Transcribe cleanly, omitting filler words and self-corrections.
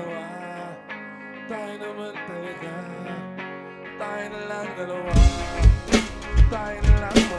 dalawa, tayo naman talaga. Tayo nalang dalawa, tayo nalang.